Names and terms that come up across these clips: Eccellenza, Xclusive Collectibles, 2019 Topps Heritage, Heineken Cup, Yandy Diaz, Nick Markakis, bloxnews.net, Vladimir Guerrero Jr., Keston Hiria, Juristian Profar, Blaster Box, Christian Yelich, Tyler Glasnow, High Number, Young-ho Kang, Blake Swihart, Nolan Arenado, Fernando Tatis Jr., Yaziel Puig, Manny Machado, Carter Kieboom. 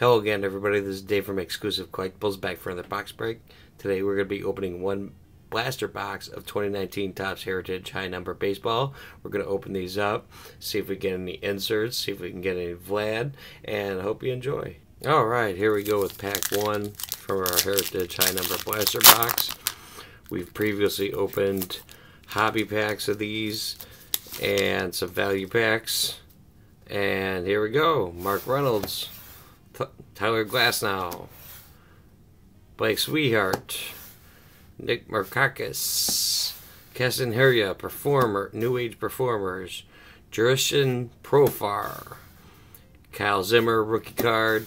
Hello again, everybody. This is Dave from Xclusive Collectibles, back for another box break. Today we're going to be opening one blaster box of 2019 Topps Heritage high number baseball. We're going to open these up, see if we get any inserts, see if we can get any Vlad, and I hope you enjoy. All right, here we go with pack one from our Heritage high number blaster box. We've previously opened hobby packs of these and some value packs. And here we go. Mark Reynolds, Tyler Glasnow, Blake Swihart, Nick Markakis, Keston Hiria, performer, New Age performers, Juristian Profar, Kyle Zimmer, rookie card,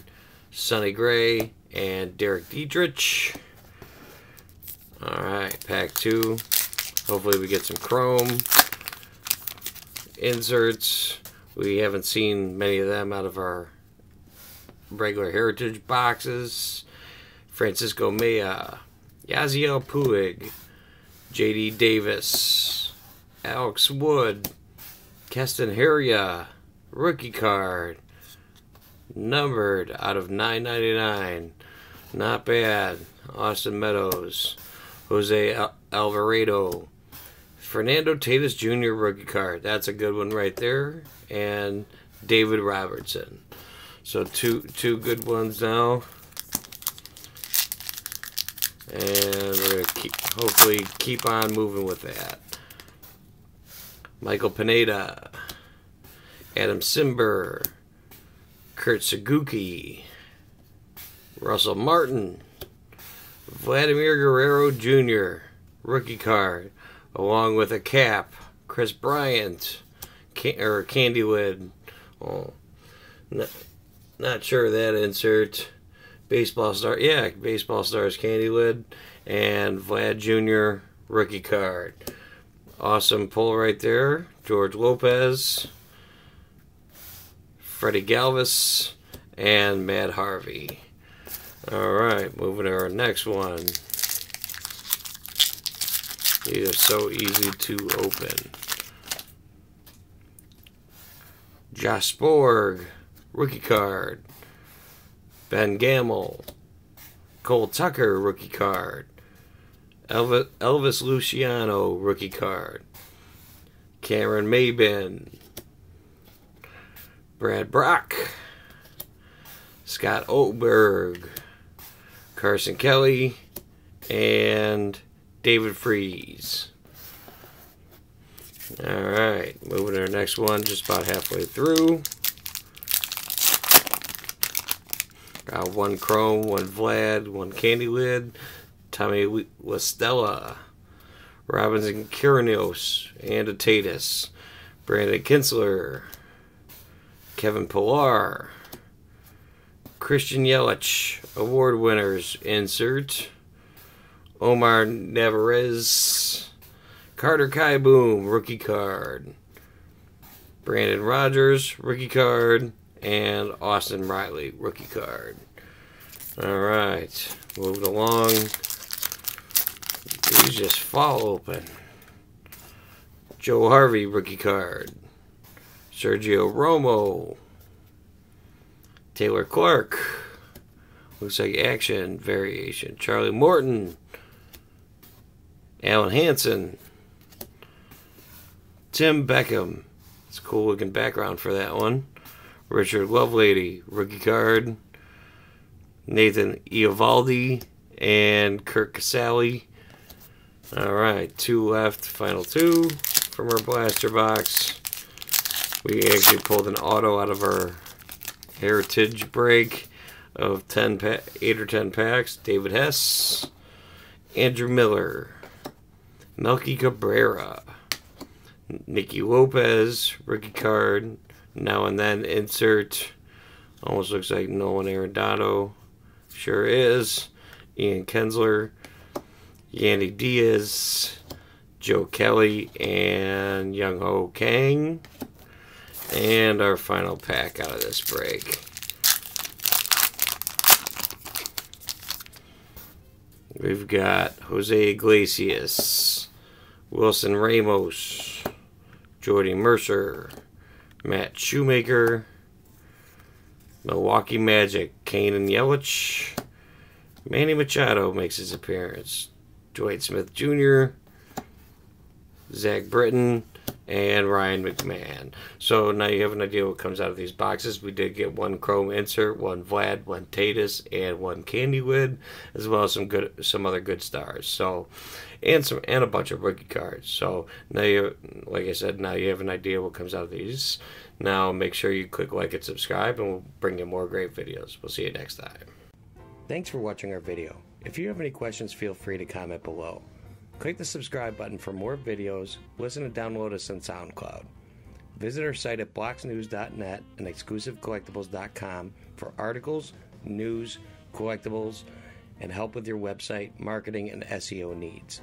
Sonny Gray, and Derek Dietrich. All right, pack two. Hopefully we get some chrome inserts. We haven't seen many of them out of our regular Heritage boxes. Francisco Mejia, Yaziel Puig, J.D. Davis, Alex Wood, Keston Hiria, rookie card, numbered out of 999. Not bad. Austin Meadows, Jose Alvarado, Fernando Tatis Jr. rookie card. That's a good one right there. And David Robertson. So two good ones now. And we're going to hopefully keep on moving with that. Michael Pineda, Adam Simber, Kurt Suzuki, Russell Martin, Vladimir Guerrero Jr. rookie card, along with a cap. Chris Bryant, Candywood. Oh, not sure that insert. Baseball star, yeah, baseball stars Candywood, and Vlad Jr. rookie card. Awesome pull right there. George Lopez, Freddie Galvis, and Matt Harvey. All right, moving to our next one. These are so easy to open. Josh Sporg, rookie card. Ben Gamel, Cole Tucker, rookie card. Elvis Luciano, rookie card. Cameron Maybin, Brad Brock, Scott Oberg, Carson Kelly, and David Freese. All right, moving to our next one, just about halfway through. Got one chrome, one Vlad, one candy lid. Tommy Listella, Robinson Kirinos, and a Tatis. Brandon Kinsler, Kevin Pillar, Christian Yelich, award winners insert. Omar Navarez, Carter Kieboom, rookie card. Brandon Rogers, rookie card. And Austin Riley, rookie card. All right, moving along. These just fall open. Joe Harvey, rookie card. Sergio Romo, Taylor Clark, looks like action variation. Charlie Morton, Alan Hansen, Tim Beckham. It's a cool looking background for that one. Richard Lovelady, rookie card. Nathan Eovaldi and Kirk Casale. All right, two left, final two from our blaster box. We actually pulled an auto out of our Heritage break of 8 or 10 packs. David Hess, Andrew Miller, Melky Cabrera, Nicky Lopez, rookie card, now and then insert. Almost looks like Nolan Arenado. Sure is. Ian Kinsler, Yandy Diaz, Joe Kelly, and Young-ho Kang. And our final pack out of this break. We've got Jose Iglesias, Wilson Ramos, Jordy Mercer, Matt Shoemaker, Milwaukee Magic, Kane and Yelich. Manny Machado makes his appearance. Dwight Smith Jr., Zach Britton, and Ryan McMahon. So now you have an idea what comes out of these boxes. We did get one Chrome insert, one Vlad, one Tatis, and one Candywood, as well as some other good stars. So, and a bunch of rookie cards. So now you, like I said, now you have an idea what comes out of these. Now make sure you click like and subscribe, and we'll bring you more great videos. We'll see you next time. Thanks for watching our video. If you have any questions, feel free to comment below. Click the subscribe button for more videos, listen and download us on SoundCloud. Visit our site at bloxnews.net and xclusivecollectibles.com for articles, news, collectibles, and help with your website, marketing, and SEO needs.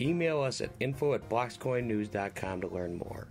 Email us at info@bloxcoinnews.com to learn more.